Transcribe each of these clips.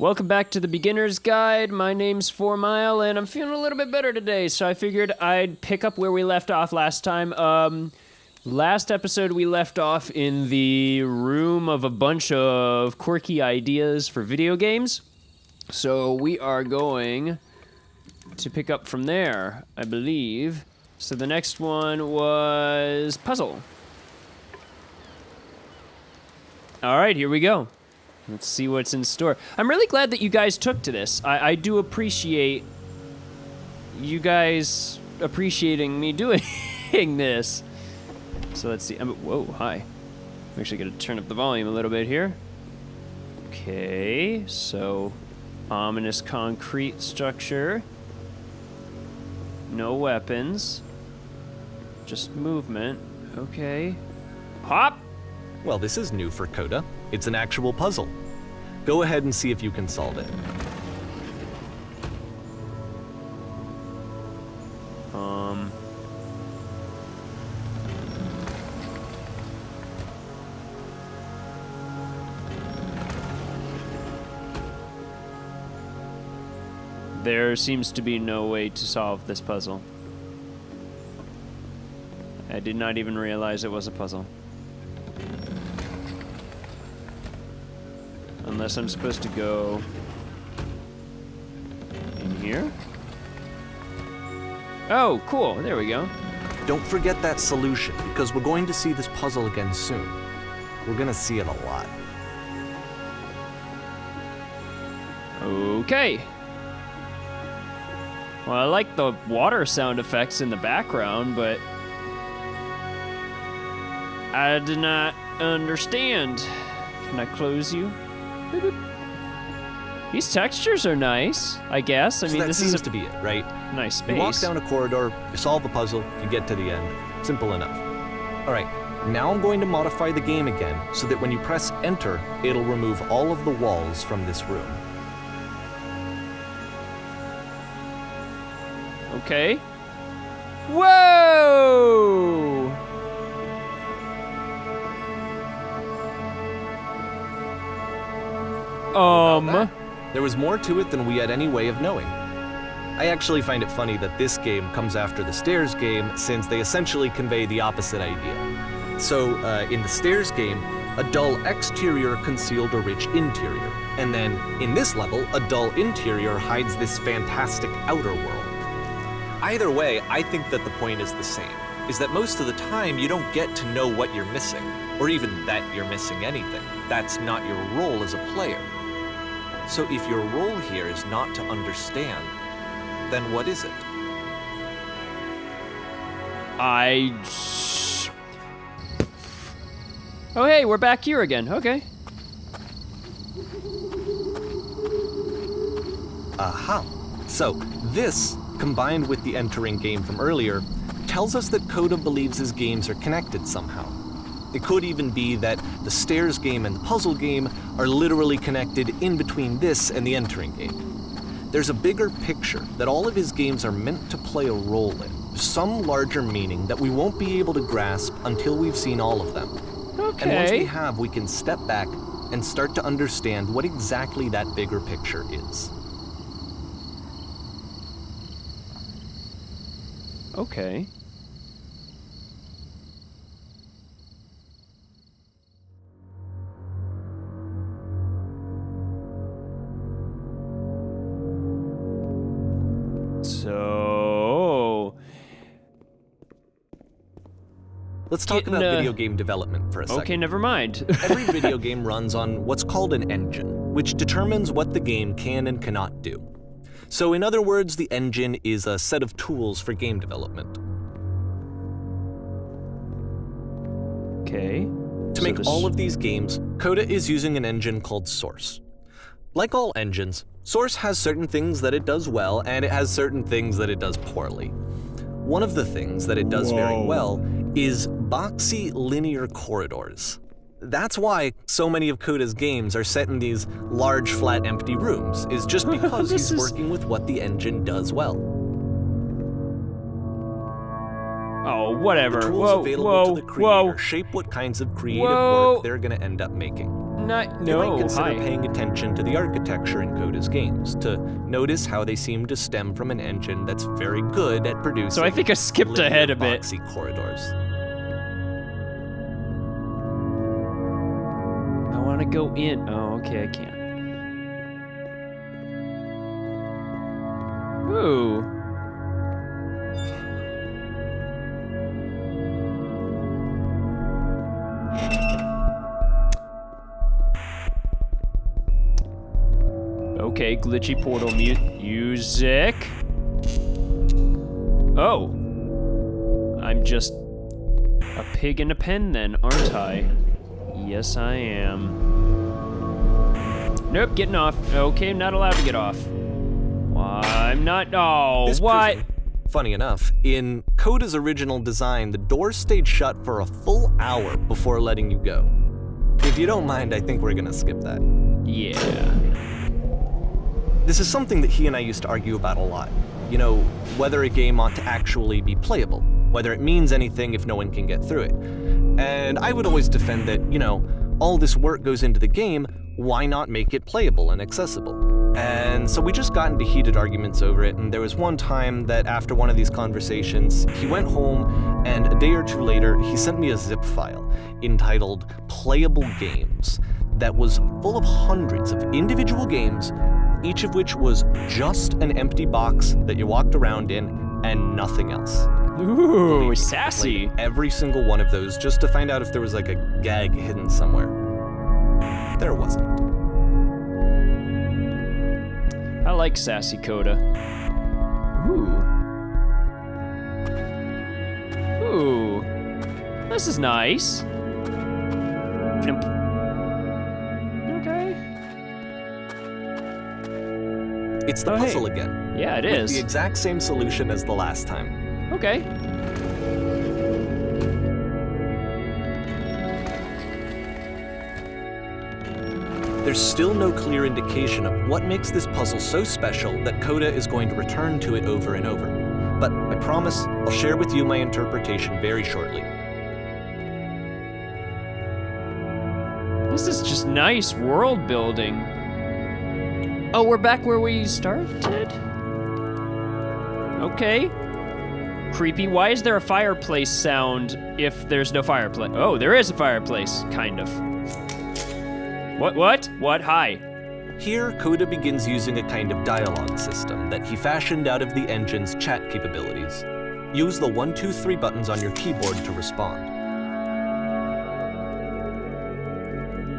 Welcome back to The Beginner's Guide. My name's 4 Mile, and I'm feeling a little bit better today, so I figured I'd pick up where we left off last time. Last episode, we left off in the room of a bunch of quirky ideas for video games. So we are going to pick up from there, I believe. So the next one was puzzle. All right, here we go. Let's see what's in store. I'm really glad that you guys took to this. I do appreciate you guys appreciating me doing this. So let's see. Whoa, hi. I'm actually going to turn up the volume a little bit here. Okay, so ominous concrete structure. No weapons. Just movement. Okay. Hop! Well, this is new for Coda. It's an actual puzzle. Go ahead and see if you can solve it. There seems to be no way to solve this puzzle. I did not even realize it was a puzzle. Unless I'm supposed to go in here? Oh, cool, there we go. Don't forget that solution, because we're going to see this puzzle again soon. We're gonna see it a lot. Okay. Well, I like the water sound effects in the background, but I do not understand. Can I close you? These textures are nice, I guess. I mean, this seems to be it, right? Nice space. You walk down a corridor, you solve the puzzle, you get to the end. Simple enough. All right, now I'm going to modify the game again so that when you press enter, it'll remove all of the walls from this room. Okay. Whoa! There was more to it than we had any way of knowing. I actually find it funny that this game comes after the stairs game, since they essentially convey the opposite idea. So, in the stairs game, a dull exterior concealed a rich interior. And then, in this level, a dull interior hides this fantastic outer world. Either way, I think that the point is the same, is that most of the time you don't get to know what you're missing, or even that you're missing anything. That's not your role as a player. So if your role here is not to understand, then what is it? Oh, hey, we're back here again. Okay. Aha. So this, combined with the entering game from earlier, tells us that Coda believes his games are connected somehow. It could even be that the stairs game and the puzzle game are literally connected in between this and the entering game. There's a bigger picture that all of his games are meant to play a role in, some larger meaning that we won't be able to grasp until we've seen all of them. Okay. And once we have, we can step back and start to understand what exactly that bigger picture is. Okay. Let's talk about video game development for a second. Okay, never mind. Every video game runs on what's called an engine, which determines what the game can and cannot do. So in other words, the engine is a set of tools for game development. Okay. To make all of these games, Coda is using an engine called Source. Like all engines, Source has certain things that it does well, and it has certain things that it does poorly. One of the things that it does very well is boxy linear corridors. That's why so many of Coda's games are set in these large, flat, empty rooms, is just because he's working with what the engine does well. Oh, whatever. The tools available to the creator shape what kinds of creative work they're going to end up making. You might consider paying attention to the architecture in Coda's games to notice how they seem to stem from an engine that's very good at producing. So I think I skipped ahead a bit. Boxy corridors. I want to go in. Oh, okay, I can't. Ooh. Okay, glitchy portal music. Oh. I'm just a pig in a pen then, aren't I? Yes, I am. Nope, getting off. Okay, I'm not allowed to get off. Why, I'm not, oh, what? Funny enough, in Coda's original design, the door stayed shut for a full hour before letting you go. If you don't mind, I think we're gonna skip that. Yeah. This is something that he and I used to argue about a lot. You know, whether a game ought to actually be playable, whether it means anything if no one can get through it. And I would always defend that, you know, all this work goes into the game, why not make it playable and accessible? And so we just got into heated arguments over it, and there was one time that after one of these conversations, he went home, and a day or two later, he sent me a zip file entitled Playable Games that was full of hundreds of individual games, each of which was just an empty box that you walked around in and nothing else. Ooh, sassy. Played every single one of those just to find out if there was like a gag hidden somewhere. There wasn't. I like sassy Coda. Ooh. Ooh. This is nice. It's the puzzle again. Yeah, it is. The exact same solution as the last time. Okay. There's still no clear indication of what makes this puzzle so special that Coda is going to return to it over and over. But I promise I'll share with you my interpretation very shortly. This is just nice world building. Oh, we're back where we started? Okay. Creepy. Why is there a fireplace sound if there's no fireplace? Oh, there is a fireplace, kind of. What? Hi. Here, Coda begins using a kind of dialogue system that he fashioned out of the engine's chat capabilities. Use the 1, 2, 3 buttons on your keyboard to respond.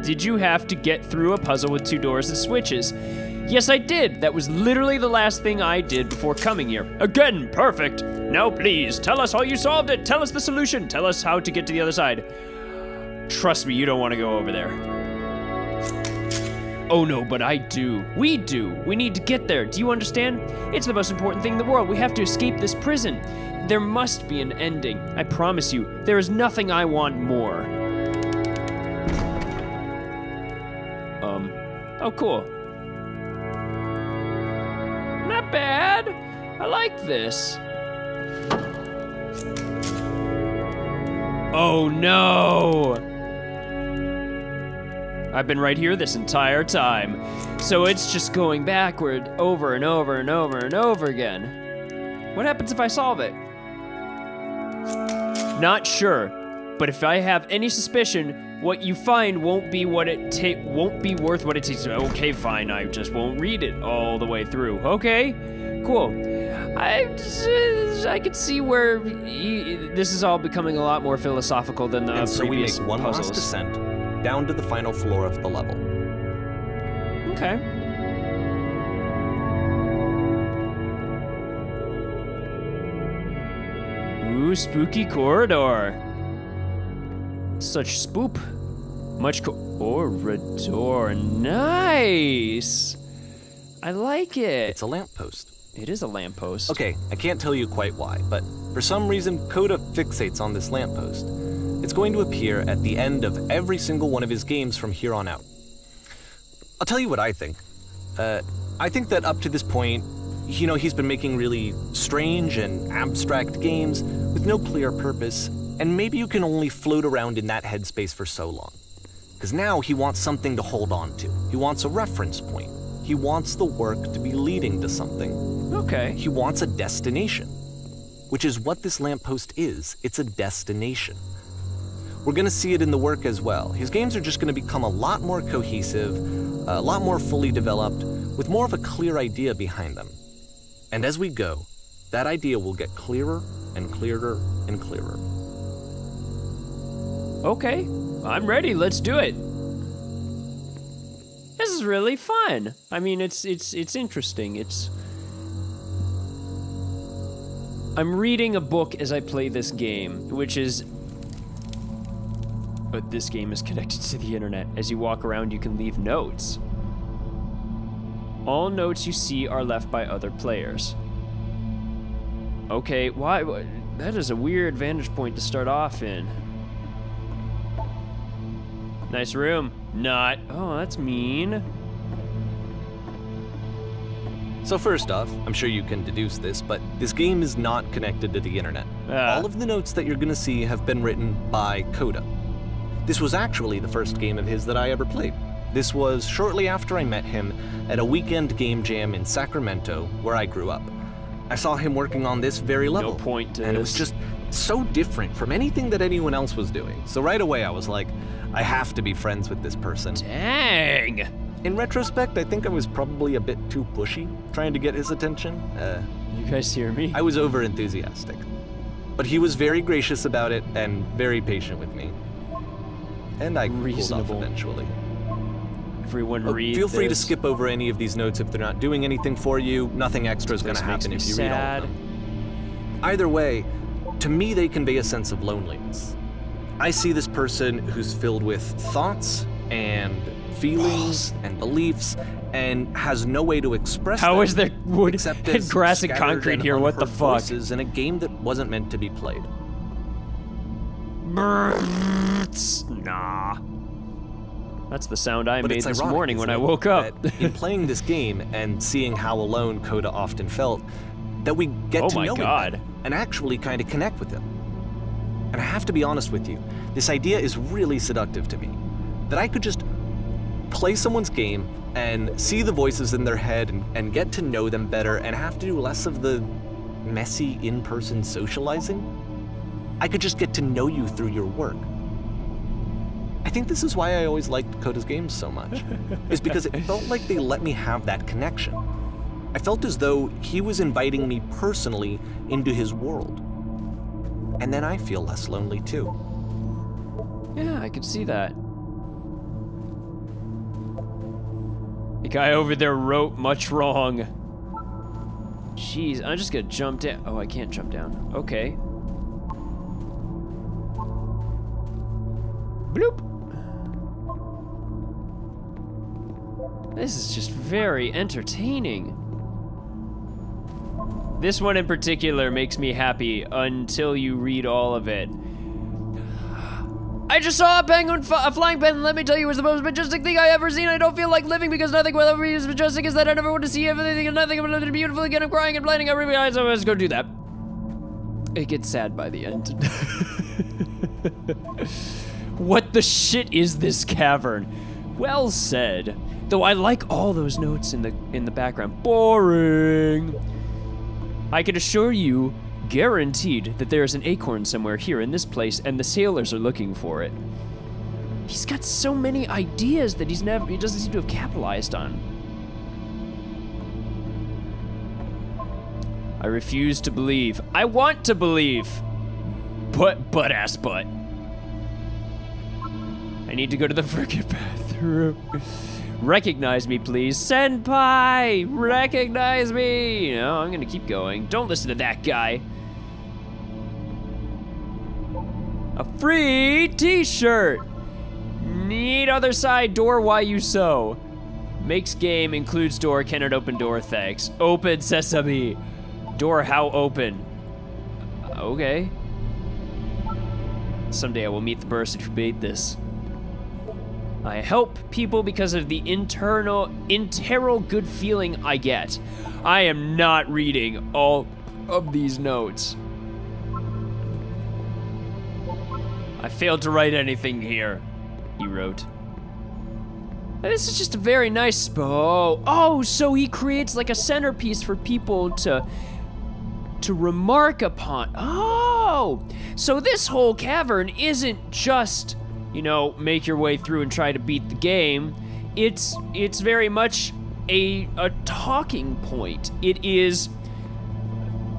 Did you have to get through a puzzle with 2 doors and switches? Yes, I did. That was literally the last thing I did before coming here. Again, perfect. Now please, tell us how you solved it. Tell us the solution. Tell us how to get to the other side. Trust me, you don't want to go over there. Oh no, but I do. We do. We need to get there. Do you understand? It's the most important thing in the world. We have to escape this prison. There must be an ending. I promise you, there is nothing I want more. Oh, cool. Not bad. I like this. Oh, no. I've been right here this entire time. So it's just going backward over and over and over and over again. What happens if I solve it? Not sure. But if I have any suspicion, what you find won't be what it won't be worth what it takes. Okay, fine. I just won't read it all the way through. Okay, cool. I could see where this is all becoming a lot more philosophical than the previous puzzles. And so we make one last descent down to the final floor of the level. Okay. Ooh, spooky corridor. Such spoop. Much corridor. Nice. I like it. It's a lamppost. It is a lamppost. Okay, I can't tell you quite why, but for some reason, Coda fixates on this lamppost. It's going to appear at the end of every single one of his games from here on out. I'll tell you what I think. I think that up to this point, you know, he's been making really strange and abstract games with no clear purpose. And maybe you can only float around in that headspace for so long. because now he wants something to hold on to. He wants a reference point. He wants the work to be leading to something. Okay. He wants a destination, which is what this lamppost is. It's a destination. We're going to see it in the work as well. His games are just going to become a lot more cohesive, a lot more fully developed, with more of a clear idea behind them. And as we go, that idea will get clearer and clearer and clearer. Okay, I'm ready. Let's do it. This is really fun. I mean, it's interesting. I'm reading a book as I play this game, which is... But this game is connected to the internet. As you walk around, you can leave notes. All notes you see are left by other players. Okay, why? That is a weird vantage point to start off in. Nice room. Not. Oh, that's mean. So first off, I'm sure you can deduce this, but this game is not connected to the internet. All of the notes that you're gonna see have been written by Coda. This was actually the first game of his that I ever played. This was shortly after I met him at a weekend game jam in Sacramento, where I grew up. I saw him working on this very level. No point to this. And it was just so different from anything that anyone else was doing. So right away I was like, I have to be friends with this person. Dang! In retrospect, I think I was probably a bit too pushy, trying to get his attention. You guys hear me? I was over-enthusiastic. But he was very gracious about it and very patient with me. And I cooled off eventually. Everyone read feel free to skip over any of these notes if they're not doing anything for you. Nothing extra is going to happen if you read all of them. Either way, to me they convey a sense of loneliness. I see this person who's filled with thoughts and feelings and beliefs and has no way to express them. How is there wood and grass and concrete here? What the fuck? Voices in a game that wasn't meant to be played. Nah. That's the sound I made this morning when I woke up. In playing this game and seeing how alone Coda often felt, that we get to know him and actually kind of connect with him. And I have to be honest with you, this idea is really seductive to me. That I could just play someone's game and see the voices in their head and get to know them better and have to do less of the messy in-person socializing. I could just get to know you through your work. I think this is why I always liked Coda's games so much, is because it felt like they let me have that connection. I felt as though he was inviting me personally into his world. And then I feel less lonely too. Yeah, I could see that. The guy over there wrote much wrong. Jeez, I'm just gonna jump down. Oh, I can't jump down. Okay. Bloop. This is just very entertaining. This one in particular makes me happy until you read all of it. I just saw a penguin, a flying penguin, let me tell you, it was the most majestic thing I ever seen. I don't feel like living because nothing will ever be as majestic as that. I never want to see everything and nothing. I'm going to beautiful again. I'm crying and blinding every eyes. I'm just going to do that. It gets sad by the end. What the shit is this cavern? Well said. Though I like all those notes in the background. Boring. I can assure you, guaranteed, that there is an acorn somewhere here in this place, and the sailors are looking for it. He's got so many ideas that he doesn't seem to have capitalized on. I refuse to believe. I want to believe. Butt. I need to go to the frickin' bathroom. Recognize me, please. Senpai! Recognize me! No, I'm gonna keep going. Don't listen to that guy. A free t-shirt! Need other side door, why you so? Makes game, includes door, cannot open door, thanks. Open sesame. Door, how open? Okay. Someday I will meet the person who made this. I help people because of the internal good feeling I get. I am not reading all of these notes. I failed to write anything here, he wrote. This is just a very nice bow. Oh, so he creates like a centerpiece for people to remark upon. Oh, so this whole cavern isn't just, you know, make your way through and try to beat the game. It's very much a talking point. It is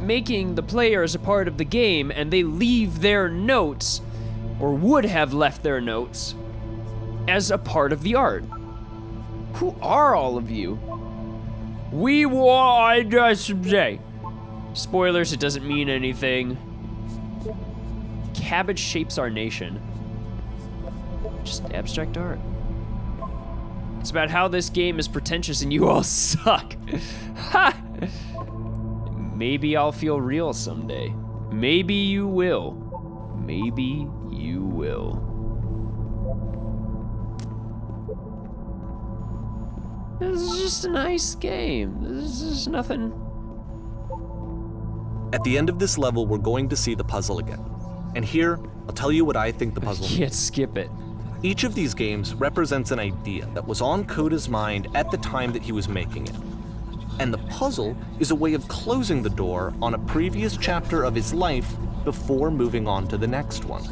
making the players a part of the game, and they leave their notes, or would have left their notes, as a part of the art. Who are all of you? We were, I just say. Spoilers, it doesn't mean anything. Cabbage shapes our nation. Just abstract art. It's about how this game is pretentious and you all suck. Ha! Maybe I'll feel real someday. Maybe you will. Maybe you will. This is just a nice game. This is nothing. At the end of this level, we're going to see the puzzle again. And here, I'll tell you what I think the puzzle means. Can't skip it. Each of these games represents an idea that was on Coda's mind at the time that he was making it. And the puzzle is a way of closing the door on a previous chapter of his life before moving on to the next one.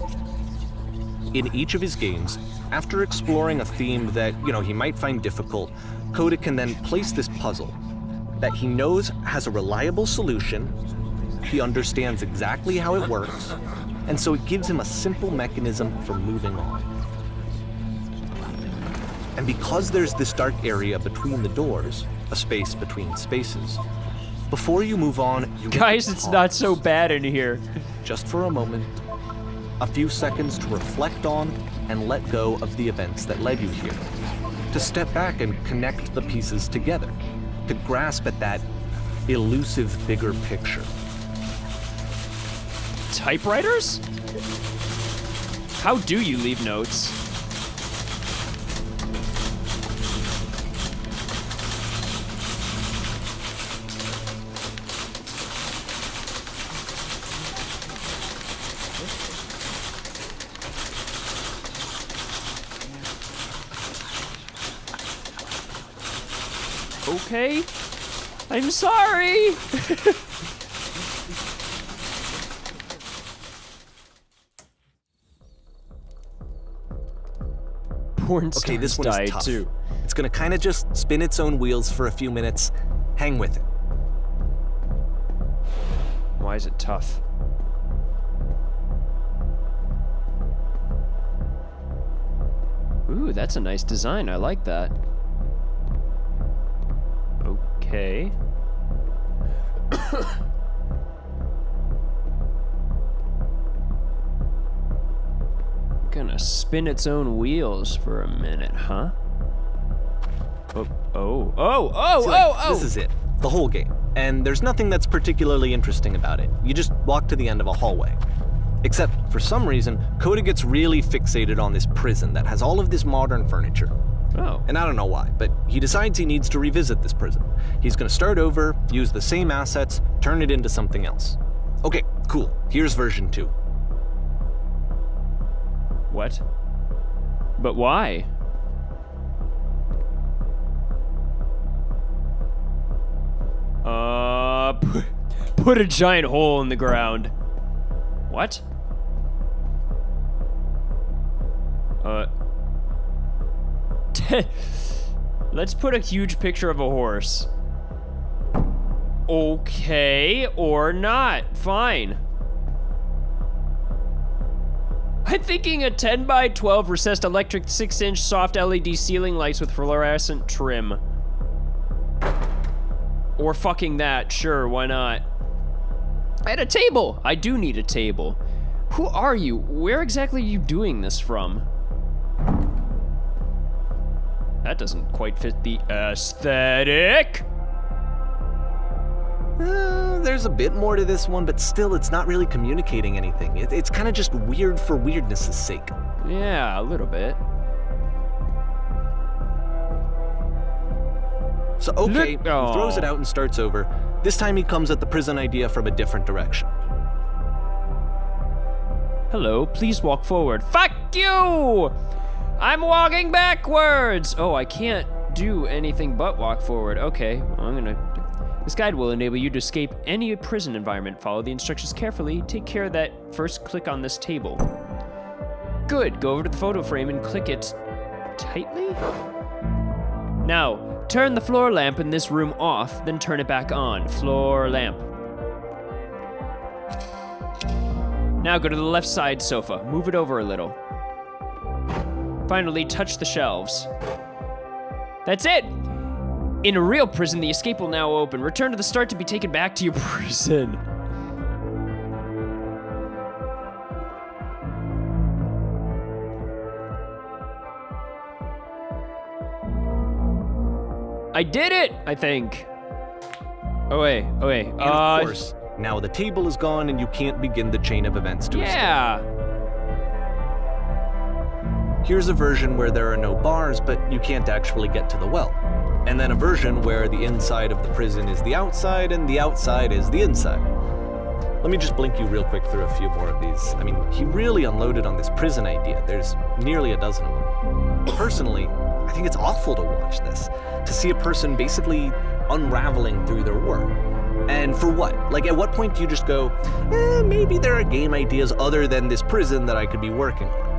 In each of his games, after exploring a theme that, you know, he might find difficult, Coda can then place this puzzle that he knows has a reliable solution. He understands exactly how it works, and so it gives him a simple mechanism for moving on. And because there's this dark area between the doors, a space between spaces, before you move on, you guys, it's not so bad in here. Just for a moment, a few seconds to reflect on and let go of the events that led you here, to step back and connect the pieces together, to grasp at that elusive bigger picture. Typewriters? How do you leave notes? Okay, I'm sorry. Okay, this one is tough. Too. It's gonna kind of just spin its own wheels for a few minutes. Hang with it. Why is it tough? Ooh, that's a nice design. I like that. Okay. Gonna spin its own wheels for a minute, huh? Oh, this is it, the whole game. And there's nothing that's particularly interesting about it. You just walk to the end of a hallway. Except, for some reason, Coda gets really fixated on this prison that has all of this modern furniture. Oh. And I don't know why, but he decides he needs to revisit this prison. He's gonna start over, use the same assets, turn it into something else. Okay, cool, here's version 2. What? But why? Put a giant hole in the ground. What? Let's put a huge picture of a horse. Okay, or not, fine. I'm thinking a 10 by 12 recessed electric 6-inch soft LED ceiling lights with fluorescent trim. Or fucking that, sure, why not? And a table! I do need a table. Who are you? Where exactly are you doing this from? That doesn't quite fit the aesthetic. There's a bit more to this one, but still, it's not really communicating anything. It's kind of just weird for weirdness' sake. Yeah, a little bit. So, okay, he throws it out and starts over. This time he comes at the prison idea from a different direction. Hello, please walk forward. Fuck you! I'm walking backwards. Oh, I can't do anything but walk forward. Okay, well, I'm gonna. This guide will enable you to escape any prison environment. Follow the instructions carefully. Take care of that first. Click on this table. Good. Go over to the photo frame and click it tightly. Now, turn the floor lamp in this room off, then turn it back on. Floor lamp. Now go to the left side sofa. Move it over a little. Finally, touch the shelves. That's it! In a real prison, the escape will now open. Return to the start to be taken back to your prison. I did it, I think. Oh wait, oh wait. And of course, now the table is gone and you can't begin the chain of events to escape. Yeah. Here's a version where there are no bars, but you can't actually get to the well. And then a version where the inside of the prison is the outside and the outside is the inside. Let me just blink you real quick through a few more of these. I mean, he really unloaded on this prison idea. There's nearly a dozen of them. Personally, I think it's awful to watch this, to see a person basically unraveling through their work. And for what? Like, at what point do you just go, maybe there are game ideas other than this prison that I could be working on?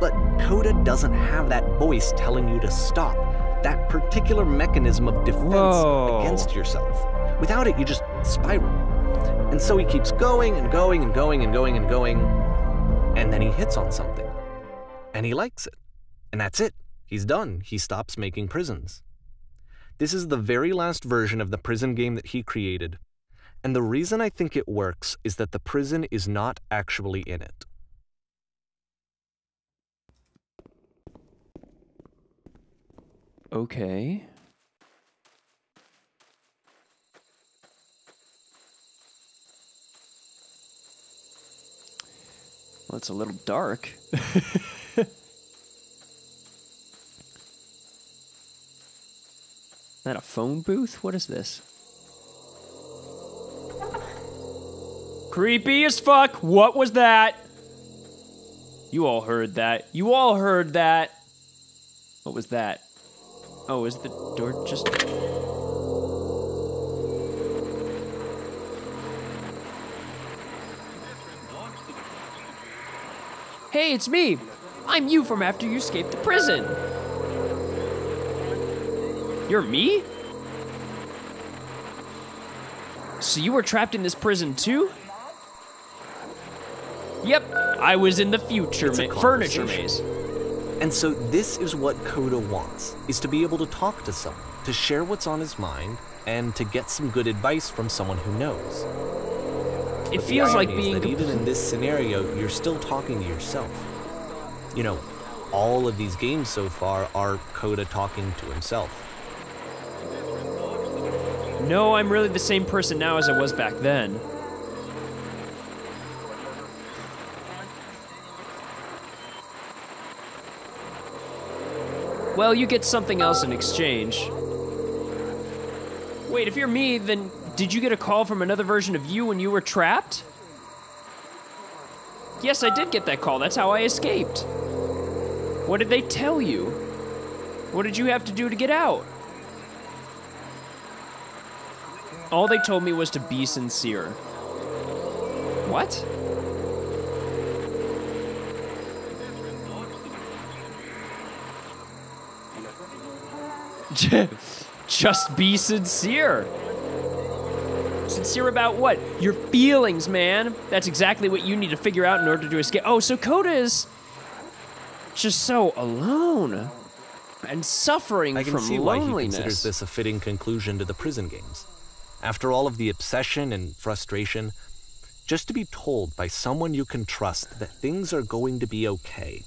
But Coda doesn't have that voice telling you to stop, that particular mechanism of defense against yourself. Without it, you just spiral. And so he keeps going and going and going and going and going, and then he hits on something. And he likes it. And that's it. He's done. He stops making prisons. This is the very last version of the prison game that he created. And the reason I think it works is that the prison is not actually in it. Okay. Well, it's a little dark. Is that a phone booth? What is this? Creepy as fuck. What was that? You all heard that. You all heard that. What was that? Oh, is the door just... Hey, it's me. I'm you from after you escaped the prison. You're me? So you were trapped in this prison too? Yep, I was in the future furniture maze. And so this is what Coda wants, is to be able to talk to someone, to share what's on his mind, and to get some good advice from someone who knows. It feels like being... Even in this scenario, you're still talking to yourself. You know, all of these games so far are Coda talking to himself. No, I'm really the same person now as I was back then. Well, you get something else in exchange. Wait, if you're me, then did you get a call from another version of you when you were trapped? Yes, I did get that call. That's how I escaped. What did they tell you? What did you have to do to get out? All they told me was to be sincere. What? Just be sincere. Sincere about what? Your feelings, man. That's exactly what you need to figure out in order to escape. Oh, so Coda is just so alone and suffering from loneliness. I can see why he considers this a fitting conclusion to the prison games. After all of the obsession and frustration, just to be told by someone you can trust that things are going to be okay.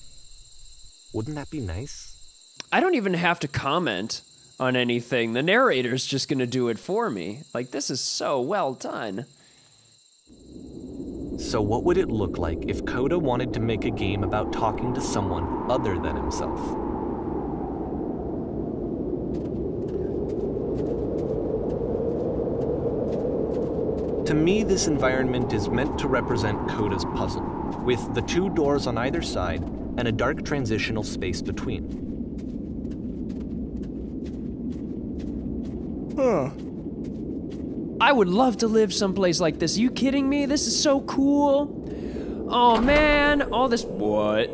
Wouldn't that be nice? I don't even have to comment on anything. The narrator's just gonna do it for me. Like, this is so well done. So what would it look like if Coda wanted to make a game about talking to someone other than himself? To me, this environment is meant to represent Coda's puzzle, with the two doors on either side and a dark transitional space between. Huh. I would love to live someplace like this. Are you kidding me? This is so cool. Oh man, all this, what?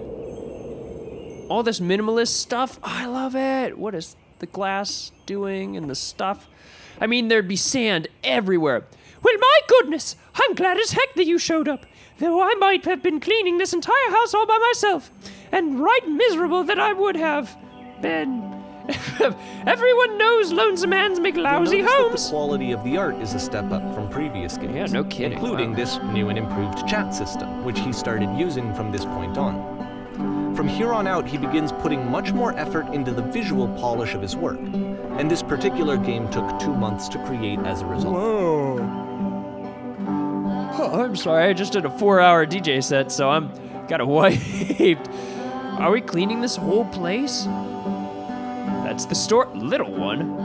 All this minimalist stuff, I love it. What is the glass doing and the stuff? I mean, there'd be sand everywhere. Well, my goodness, I'm glad as heck that you showed up. Though I might have been cleaning this entire house all by myself, and right miserable that I would have been. Everyone knows lonesome hands make lousy homes. The quality of the art is a step up from previous games. Yeah, no kidding. Including this new and improved chat system, which he started using from this point on. From here on out, he begins putting much more effort into the visual polish of his work, and this particular game took 2 months to create as a result. Whoa. Oh, I'm sorry, I just did a 4-hour DJ set, so I'm kind of wiped. Are we cleaning this whole place? That's the store, little one.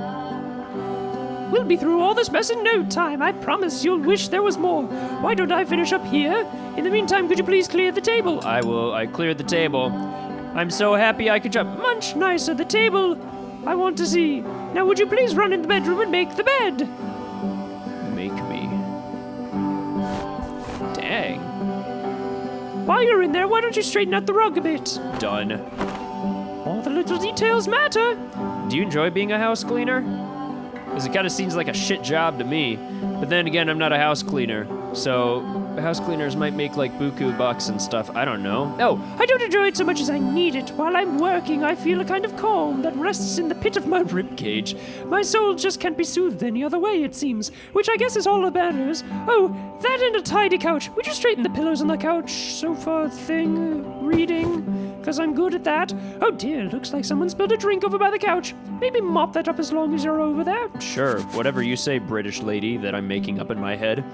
We'll be through all this mess in no time. I promise you'll wish there was more. Why don't I finish up here? In the meantime, could you please clear the table? I will, I cleared the table. I'm so happy I could jump much nicer the table. I want to see. Now would you please run in the bedroom and make the bed? While you're in there, why don't you straighten out the rug a bit? Done. All the little details matter. Do you enjoy being a house cleaner? Because it kind of seems like a shit job to me. But then again, I'm not a house cleaner. So house cleaners might make like buku bucks and stuff. I don't know. Oh, I don't enjoy it so much as I need it. While I'm working, I feel a kind of calm that rests in the pit of my ribcage. My soul just can't be soothed any other way, it seems, which I guess is all that matters. Oh, that and a tidy couch. Would you straighten the pillows on the couch, sofa thing, reading? Because I'm good at that. Oh dear, looks like someone spilled a drink over by the couch. Maybe mop that up as long as you're over there. Sure, whatever you say, British lady that I'm making up in my head.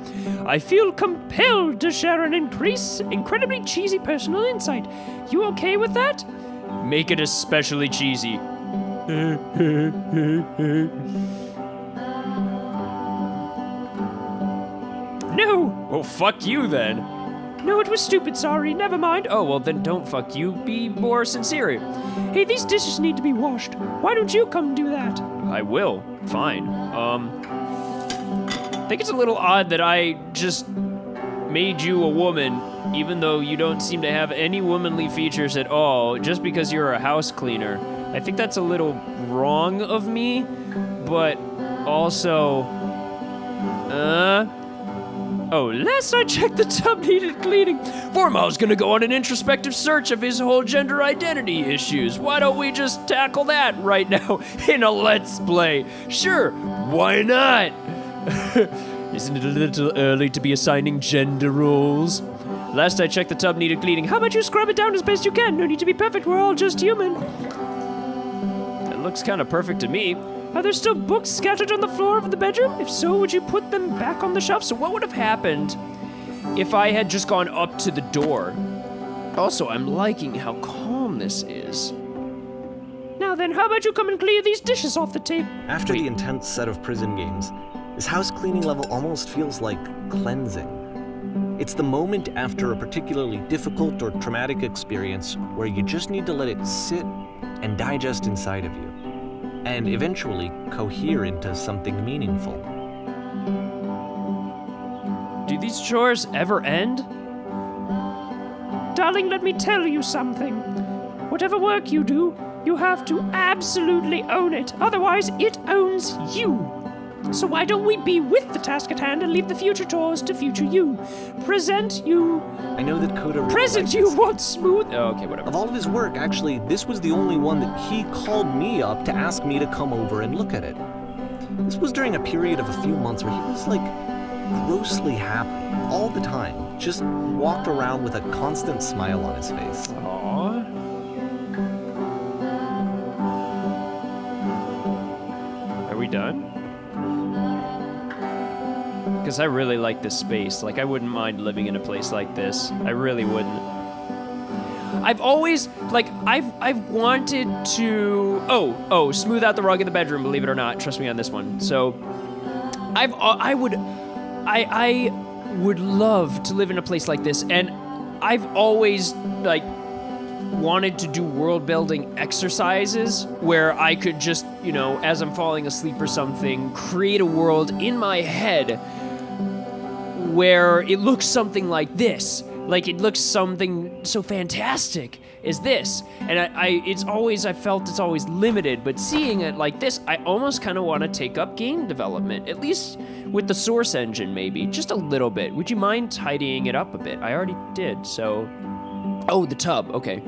I feel compelled to share an incredibly cheesy personal insight. You okay with that? Make it especially cheesy. No! Well, fuck you then. No, it was stupid, sorry, never mind. Oh, well then don't fuck you, be more sincere. Hey, these dishes need to be washed. Why don't you come do that? I will, fine. I think it's a little odd that I just made you a woman, even though you don't seem to have any womanly features at all, just because you're a house cleaner. I think that's a little wrong of me, but also, oh, last I checked, the tub needed cleaning. Formal's gonna go on an introspective search of his whole gender identity issues. Why don't we just tackle that right now in a Let's Play? Sure, why not? Isn't it a little early to be assigning gender roles? Last I checked, the tub needed cleaning. How about you scrub it down as best you can? No need to be perfect, we're all just human. That looks kind of perfect to me. Are there still books scattered on the floor of the bedroom? If so, would you put them back on the shelf? So what would have happened if I had just gone up to the door? Also, I'm liking how calm this is. Now then, how about you come and clear these dishes off the table? After the intense set of prison games, this house cleaning level almost feels like cleansing. It's the moment after a particularly difficult or traumatic experience where you just need to let it sit and digest inside of you, and eventually cohere into something meaningful. Do these chores ever end? Darling, let me tell you something. Whatever work you do, you have to absolutely own it. Otherwise, it owns you. So why don't we be with the task at hand and leave the future chores to future you? Present you. I know that Coda really present you what's smooth. Oh, okay, whatever. Of all of his work, actually, this was the only one that he called me up to ask me to come over and look at it. This was during a period of a few months where he was like grossly happy all the time. Just walked around with a constant smile on his face. Aww. Are we done? Because I really like this space. Like, I wouldn't mind living in a place like this. I really wouldn't. I've always, like, I've wanted to, oh, smooth out the rug in the bedroom, believe it or not. Trust me on this one. So, I would love to live in a place like this, and I've always, like, wanted to do world building exercises where I could just, you know, as I'm falling asleep or something, create a world in my head where it looks something like this. Like, it looks something so fantastic as this. And I felt it's always limited, but seeing it like this, I almost kind of want to take up game development, at least with the Source engine, maybe, just a little bit. Would you mind tidying it up a bit? I already did, so... Oh, the tub, okay.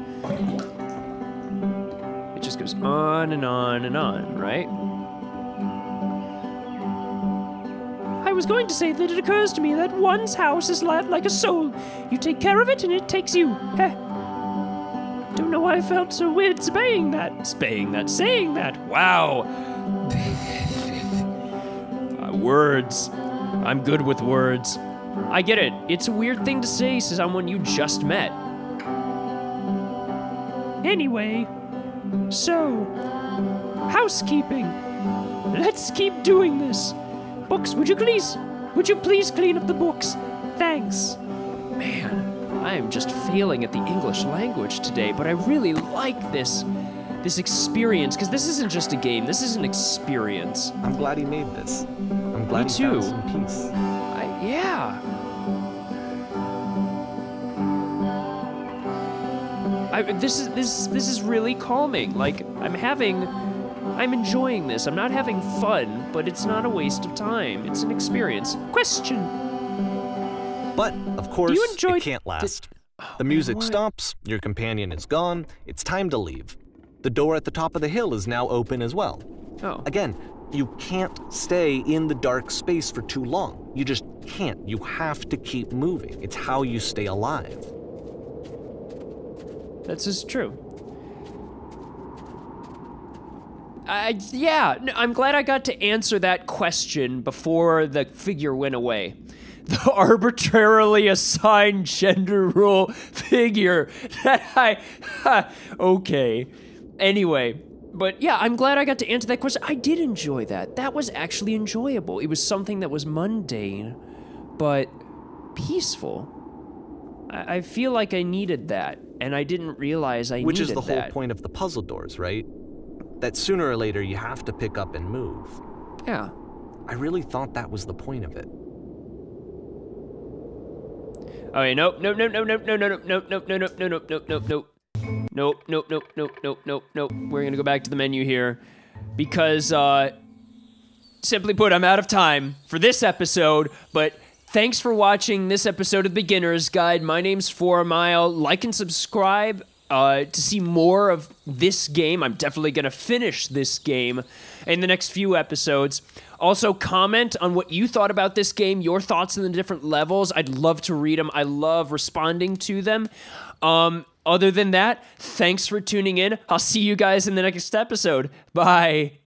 It just goes on and on and on, right? I was going to say that it occurs to me that one's house is like a soul. You take care of it and it takes you. Heh. Don't know why I felt so weird spaying that. Saying that. Wow. Words. I'm good with words. I get it. It's a weird thing to say to someone you just met. Anyway, so, housekeeping. Let's keep doing this. Books, would you please clean up the books? Thanks. Man, I am just failing at the English language today, but I really like this experience, because this isn't just a game, this is an experience. I'm glad he made this. I'm glad he found some peace. This is really calming. Like, I'm enjoying this. I'm not having fun, but it's not a waste of time. It's an experience. Question. But, of course, it can't last. The music stops, your companion is gone, it's time to leave. The door at the top of the hill is now open as well. Oh. Again, you can't stay in the dark space for too long. You just can't. You have to keep moving. It's how you stay alive. This is true. Yeah, I'm glad I got to answer that question before the figure went away. The arbitrarily assigned gender rule figure that okay. Anyway, but yeah, I'm glad I got to answer that question. I did enjoy that. That was actually enjoyable. It was something that was mundane, but peaceful. I feel like I needed that, and I didn't realize I needed that. Which is the whole point of the puzzle doors, right? That sooner or later you have to pick up and move. Yeah. I really thought that was the point of it. Okay, nope. We're gonna go back to the menu here, because simply put, I'm out of time for this episode, but thanks for watching this episode of The Beginner's Guide. My name's 4Mile. Like and subscribe. To see more of this game. I'm definitely going to finish this game in the next few episodes. Also, comment on what you thought about this game, your thoughts on the different levels. I'd love to read them. I love responding to them. Other than that, thanks for tuning in. I'll see you guys in the next episode. Bye.